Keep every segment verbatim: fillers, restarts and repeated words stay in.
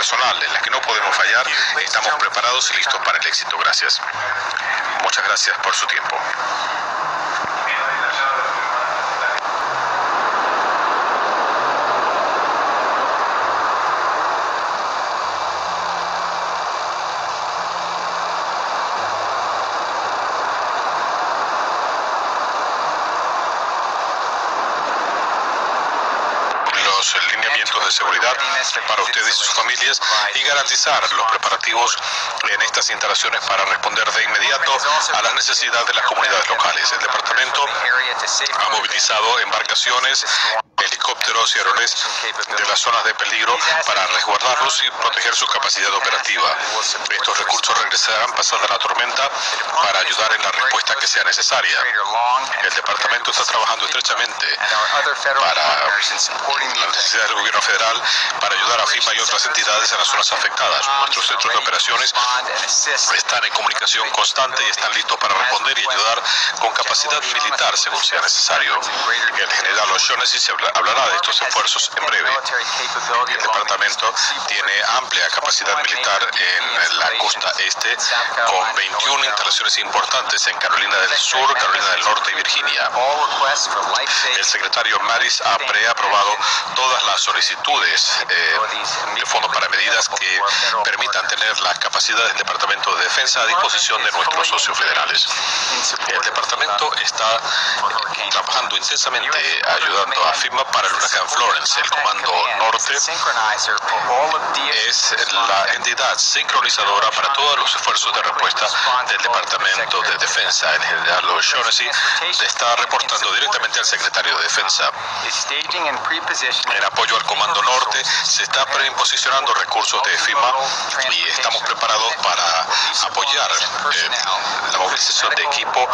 personal, en las que no podemos fallar. Estamos preparados y listos para el éxito. Gracias. Muchas gracias por su tiempo. De seguridad para ustedes y sus familias, y garantizar los preparativos en estas instalaciones para responder de inmediato a las necesidades de las comunidades locales. El departamento ha movilizado embarcaciones, helicópteros y aeronaves de las zonas de peligro para resguardarlos y proteger su capacidad operativa. Estos recursos regresarán pasada la tormenta para ayudar en la respuesta que sea necesaria. El departamento está trabajando estrechamente para la necesidad del gobierno federal para ayudar a FEMA y otras entidades en las zonas afectadas. Nuestros centros de operaciones están en comunicación constante y están listos para responder y ayudar con capacidad militar según sea necesario. El general O'Shaughnessy se hablará de estos esfuerzos en breve. El departamento tiene amplia capacidad militar en la costa este, con veintiuna instalaciones importantes en Carolina del Sur, Carolina del Norte y Virginia. El secretario Mattis ha preaprobado todas las solicitudes eh, de fondos para medidas que permitan tener las capacidades del Departamento de Defensa a disposición de nuestros socios federales. El departamento está trabajando intensamente ayudando a FEMA para el huracán Florence. El Comando Norte es la entidad sincronizadora para todos los esfuerzos de respuesta del Departamento de Defensa. El general O'Shaughnessy está reportando directamente al secretario de Defensa. En apoyo al Comando Norte se está preposicionando recursos de FEMA y estamos preparados para apoyar eh, la movilización de equipo,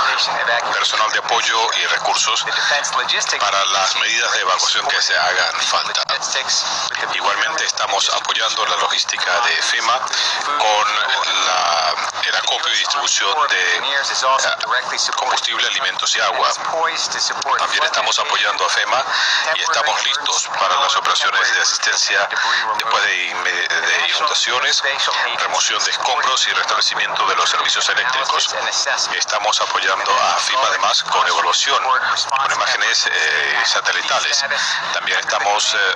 personal de apoyo y recursos para las medidas de evacuación que se hagan falta. Igualmente estamos apoyando la logística de FEMA con la, el acopio y distribución de eh, combustible, alimentos y agua. También estamos apoyando a FEMA y estamos listos para las operaciones de asistencia después de inundaciones, remoción de escombros y restablecimiento de los servicios eléctricos. Estamos apoyando a FEMA además con evaluación, con imágenes eh, satelitales. También estamos eh,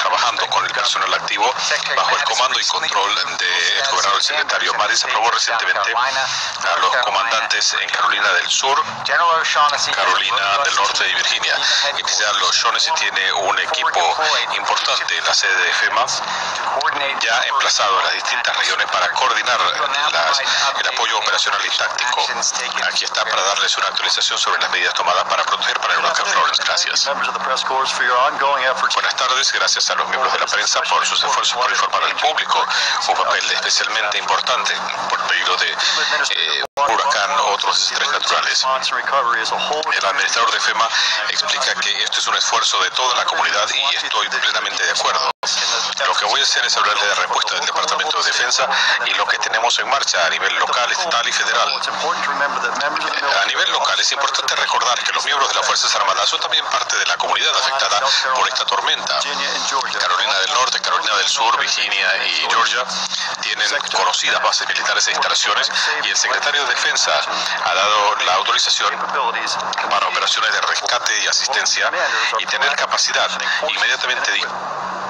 trabajando con el personal activo bajo el comando y control del gobernador. El secretario Mattis aprobó recientemente a los comandantes en Carolina del Sur, Carolina del Norte y Virginia. El general O'Shaughnessy tiene un equipo importante en la sede de FEMA, ya emplazado en las distintas regiones para coordinar las, el apoyo operacional y táctico. Aquí está para darles una actualización sobre las medidas tomadas para proteger para el huracán Florence. Gracias. Buenas tardes, gracias a los miembros de la prensa por sus esfuerzos por informar al público, un papel especialmente importante por peligro de eh, huracán o otros desastres naturales. El administrador de FEMA explica que esto es un esfuerzo de toda la comunidad y estoy plenamente de acuerdo. Lo que voy a hacer es hablarle de respuesta del Departamento de Defensa y lo que tenemos en marcha a nivel local, estatal y federal. A nivel local es importante recordar que los miembros de las Fuerzas Armadas son también parte de la comunidad afectada por esta tormenta. Carolina del Norte, Carolina del Sur, Virginia y Georgia tienen conocidas bases militares e instalaciones, y el secretario de Defensa ha dado la autorización para operaciones de rescate y asistencia y tener capacidad inmediatamente disponible.